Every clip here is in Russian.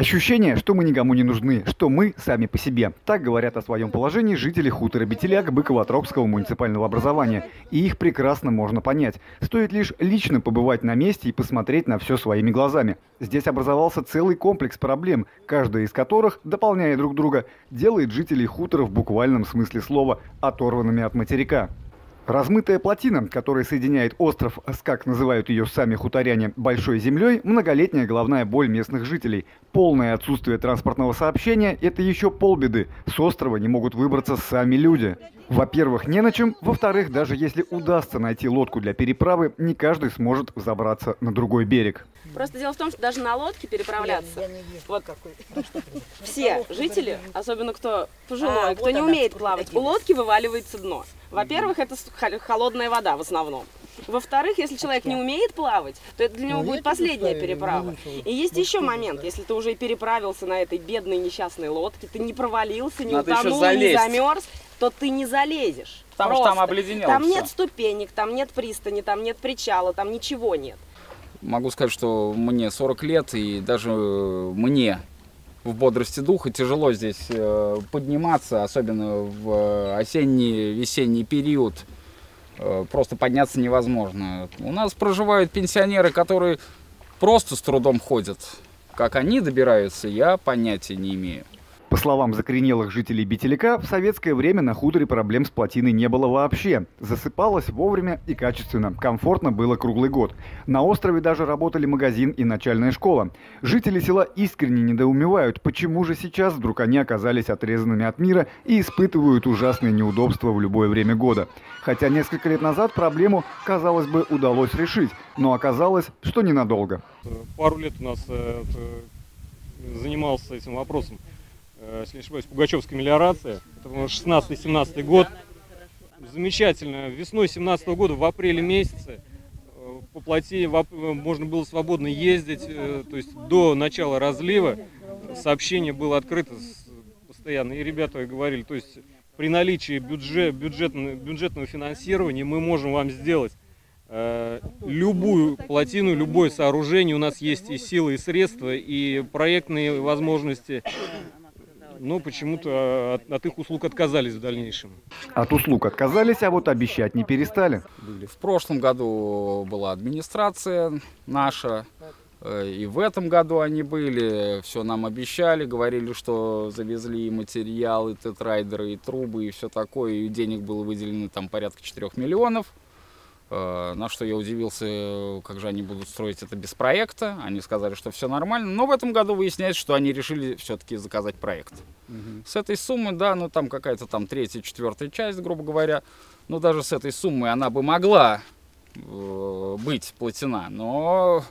Ощущение, что мы никому не нужны, что мы сами по себе. Так говорят о своем положении жители хутора Бителяк Быково-Отропского муниципального образования. И их прекрасно можно понять. Стоит лишь лично побывать на месте и посмотреть на все своими глазами. Здесь образовался целый комплекс проблем, каждая из которых, дополняя друг друга, делает жителей хутора в буквальном смысле слова оторванными от материка. Размытая плотина, которая соединяет остров с, как называют ее сами хуторяне, большой землей, многолетняя головная боль местных жителей. Полное отсутствие транспортного сообщения – это еще полбеды. С острова не могут выбраться сами люди. Во-первых, не на чем. Во-вторых, даже если удастся найти лодку для переправы, не каждый сможет взобраться на другой берег. Просто дело в том, что даже на лодке переправляться, вот все жители, особенно кто пожилой, кто не умеет плавать, у лодки вываливается дно. Во-первых, это холодная вода в основном. Во-вторых, если человек не умеет плавать, то это для него будет последняя переправа. И есть еще момент, если ты уже переправился на этой бедной несчастной лодке, ты не провалился, не утонул, не замерз, то ты не залезешь. Потому что там обледенело. Там нет ступенек, там нет пристани, там нет причала, там ничего нет. Могу сказать, что мне 40 лет, и даже мне в бодрости духа тяжело здесь подниматься, особенно в осенний-весенний период. Просто подняться невозможно. У нас проживают пенсионеры, которые просто с трудом ходят. Как они добираются, я понятия не имею. По словам закоренелых жителей Бителяка, в советское время на хуторе проблем с плотиной не было вообще. Засыпалось вовремя и качественно. Комфортно было круглый год. На острове даже работали магазин и начальная школа. Жители села искренне недоумевают, почему же сейчас вдруг они оказались отрезанными от мира и испытывают ужасные неудобства в любое время года. Хотя несколько лет назад проблему, казалось бы, удалось решить. Но оказалось, что ненадолго. Пару лет у нас занимался этим вопросом, если не ошибаюсь, Пугачевская мелиорация, 16-17 год. Замечательно. Весной 17 года, в апреле месяце, по плоти можно было свободно ездить, то есть до начала разлива сообщение было открыто постоянно, и ребята говорили, то есть при наличии бюджетного финансирования мы можем вам сделать любую плотину, любое сооружение, у нас есть и силы, и средства, и проектные возможности. Но почему-то от их услуг отказались в дальнейшем. От услуг отказались, а вот обещать не перестали. В прошлом году была администрация наша, и в этом году они были. Все нам обещали, говорили, что завезли и материалы, и тетрайдеры, и трубы, и все такое. И денег было выделено там порядка 4 миллионов. На что я удивился, как же они будут строить это без проекта. Они сказали, что все нормально. Но в этом году выясняется, что они решили все-таки заказать проект. С этой суммы, да, ну там какая-то там третья-четвертая часть, грубо говоря. Но даже с этой суммы она бы могла быть платена. Но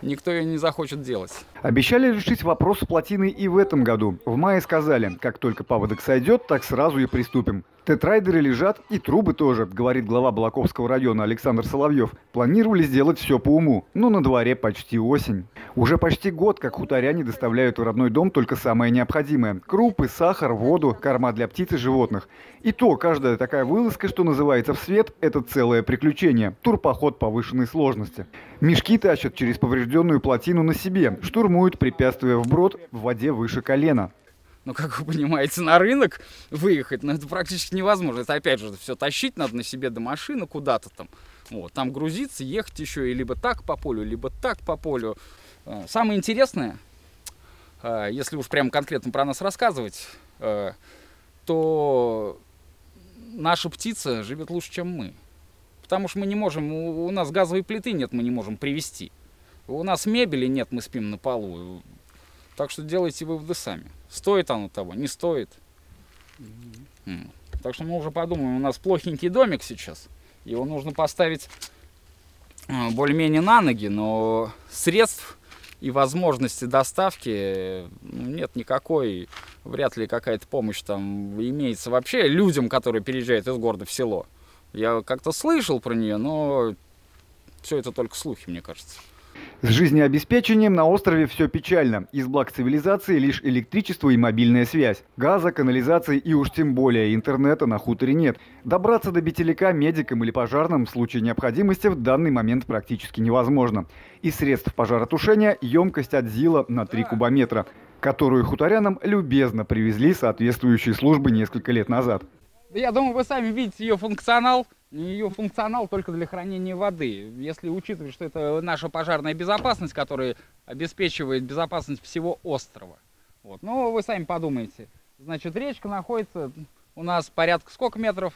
никто ее не захочет делать. Обещали решить вопрос с плотиной и в этом году. В мае сказали, как только паводок сойдет, так сразу и приступим. Тетрайдеры лежат и трубы тоже, говорит глава Балаковского района Александр Соловьев. Планировали сделать все по уму, но на дворе почти осень. Уже почти год, как хуторяне доставляют в родной дом только самое необходимое. Крупы, сахар, воду, корма для птиц и животных. И то, каждая такая вылазка, что называется, в свет, это целое приключение. Турпоход повышенной сложности. Мешки тащат через поврежденную плотину на себе, штурмуют препятствия вброд, в воде выше колена. Ну, как вы понимаете, на рынок выехать, ну, это практически невозможно. Это, опять же, все тащить надо на себе до машины куда-то там. Вот, там грузиться, ехать еще и либо так по полю, либо так по полю. Самое интересное, если уж прям конкретно про нас рассказывать, то наша птица живет лучше, чем мы. Потому что мы не можем, у нас газовой плиты нет, мы не можем привезти. У нас мебели нет, мы спим на полу. Так что делайте выводы сами. Стоит оно того, не стоит. Так что мы уже подумаем, у нас плохенький домик сейчас. Его нужно поставить более-менее на ноги, но средств и возможности доставки нет никакой. Вряд ли какая-то помощь там имеется вообще людям, которые переезжают из города в село. Я как-то слышал про нее, но все это только слухи, мне кажется. С жизнеобеспечением на острове все печально. Из благ цивилизации лишь электричество и мобильная связь. Газа, канализации и уж тем более интернета на хуторе нет. Добраться до Бителяка медикам или пожарным в случае необходимости в данный момент практически невозможно. Из средств пожаротушения емкость от ЗИЛа на 3 кубометра, которую хуторянам любезно привезли соответствующие службы несколько лет назад. Я думаю, вы сами видите ее функционал. Ее функционал только для хранения воды. Если учитывать, что это наша пожарная безопасность, которая обеспечивает безопасность всего острова. Вот. Ну, вы сами подумайте. Значит, речка находится у нас порядка сколько метров?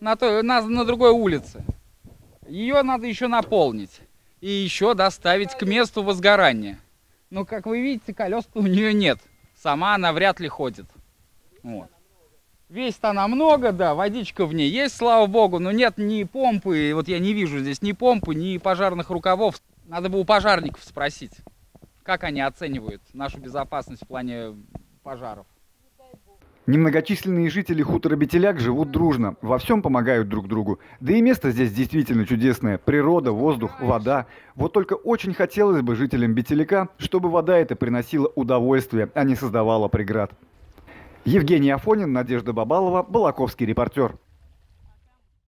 На другой улице. Ее надо еще наполнить. И еще доставить к месту возгорания. Но, как вы видите, колес у нее нет. Сама она вряд ли ходит. Вот. Весит она много, да, водичка в ней есть, слава богу, но нет ни помпы, вот я не вижу здесь ни помпы, ни пожарных рукавов. Надо бы у пожарников спросить, как они оценивают нашу безопасность в плане пожаров. Немногочисленные жители хутора Бителяк живут дружно, во всем помогают друг другу. Да и место здесь действительно чудесное. Природа, воздух, вода. Вот только очень хотелось бы жителям Бителяка, чтобы вода эта приносила удовольствие, а не создавала преград. Евгений Афонин, Надежда Бабалова, Балаковский репортер.